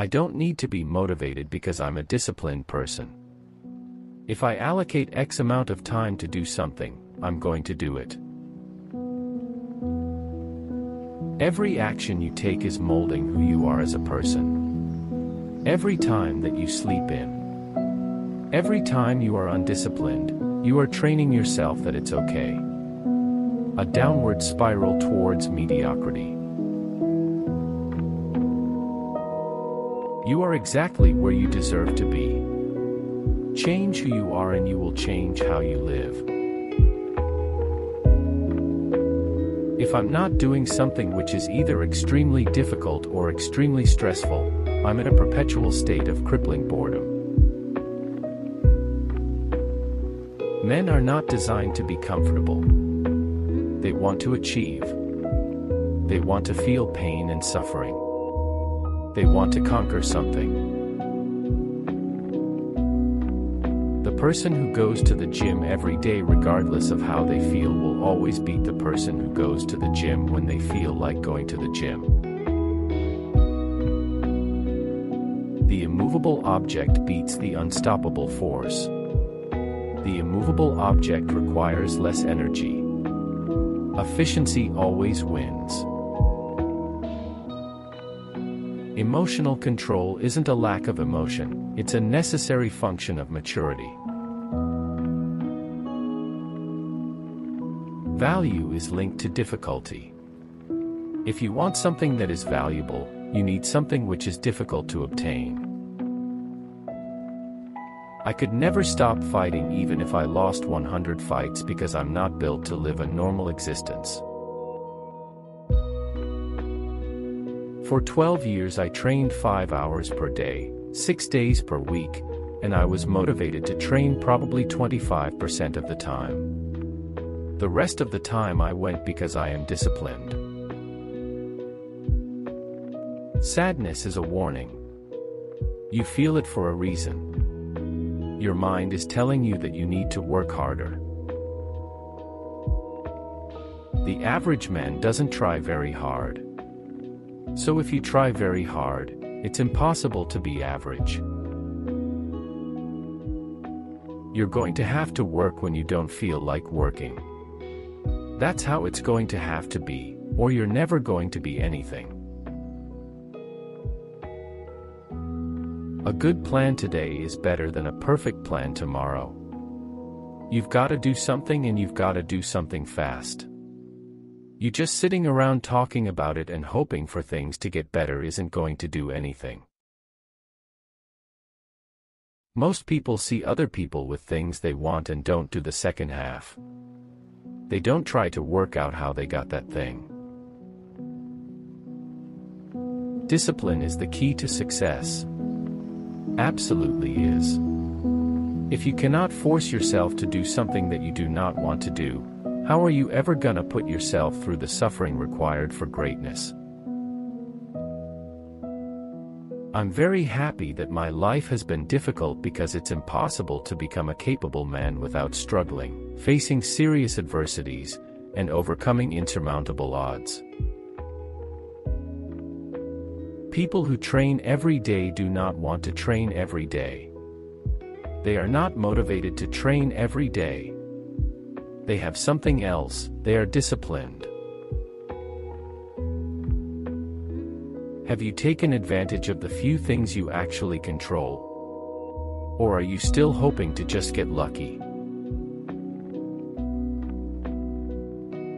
I don't need to be motivated because I'm a disciplined person. If I allocate X amount of time to do something, I'm going to do it. Every action you take is molding who you are as a person. Every time that you sleep in, every time you are undisciplined, you are training yourself that it's okay. A downward spiral towards mediocrity. You are exactly where you deserve to be. Change who you are and you will change how you live. If I'm not doing something which is either extremely difficult or extremely stressful, I'm in a perpetual state of crippling boredom. Men are not designed to be comfortable. They want to achieve. They want to feel pain and suffering. They want to conquer something. The person who goes to the gym every day regardless of how they feel will always beat the person who goes to the gym when they feel like going to the gym. The immovable object beats the unstoppable force. The immovable object requires less energy. Efficiency always wins. Emotional control isn't a lack of emotion, it's a necessary function of maturity. Value is linked to difficulty. If you want something that is valuable, you need something which is difficult to obtain. I could never stop fighting even if I lost 100 fights because I'm not built to live a normal existence. For 12 years I trained 5 hours per day, 6 days per week, and I was motivated to train probably 25% of the time. The rest of the time I went because I am disciplined. Sadness is a warning. You feel it for a reason. Your mind is telling you that you need to work harder. The average man doesn't try very hard. So if you try very hard, it's impossible to be average. You're going to have to work when you don't feel like working. That's how it's going to have to be, or you're never going to be anything. A good plan today is better than a perfect plan tomorrow. You've got to do something and you've got to do something fast. You just sitting around talking about it and hoping for things to get better isn't going to do anything. Most people see other people with things they want and don't do the second half. They don't try to work out how they got that thing. Discipline is the key to success. Absolutely is. If you cannot force yourself to do something that you do not want to do, how are you ever gonna put yourself through the suffering required for greatness? I'm very happy that my life has been difficult because it's impossible to become a capable man without struggling, facing serious adversities, and overcoming insurmountable odds. People who train every day do not want to train every day. They are not motivated to train every day. They have something else, they are disciplined. Have you taken advantage of the few things you actually control? Or are you still hoping to just get lucky?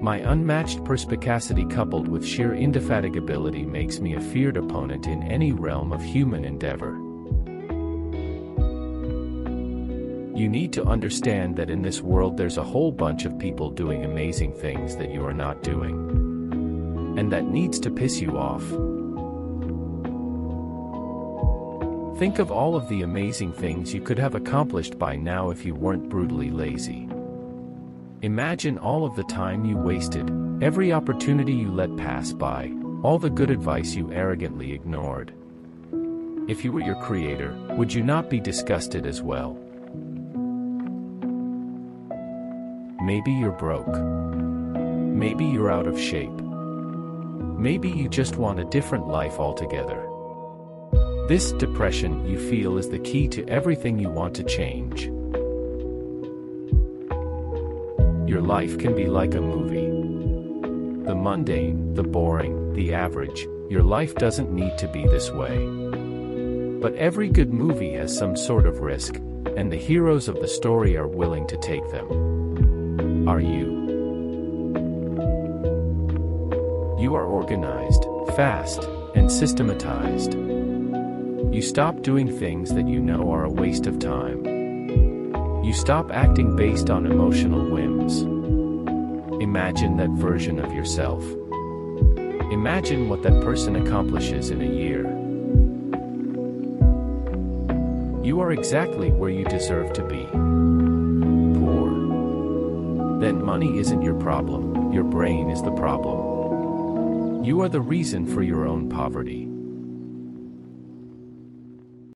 My unmatched perspicacity coupled with sheer indefatigability makes me a feared opponent in any realm of human endeavor. You need to understand that in this world there's a whole bunch of people doing amazing things that you are not doing. And that needs to piss you off. Think of all of the amazing things you could have accomplished by now if you weren't brutally lazy. Imagine all of the time you wasted, every opportunity you let pass by, all the good advice you arrogantly ignored. If you were your creator, would you not be disgusted as well? Maybe you're broke. Maybe you're out of shape. Maybe you just want a different life altogether. This depression you feel is the key to everything you want to change. Your life can be like a movie. The mundane, the boring, the average. Your life doesn't need to be this way. But every good movie has some sort of risk, and the heroes of the story are willing to take them. Are you? You are organized, fast, and systematized. You stop doing things that you know are a waste of time. You stop acting based on emotional whims. Imagine that version of yourself. Imagine what that person accomplishes in a year. You are exactly where you deserve to be. Poor. Then money isn't your problem, your brain is the problem. You are the reason for your own poverty.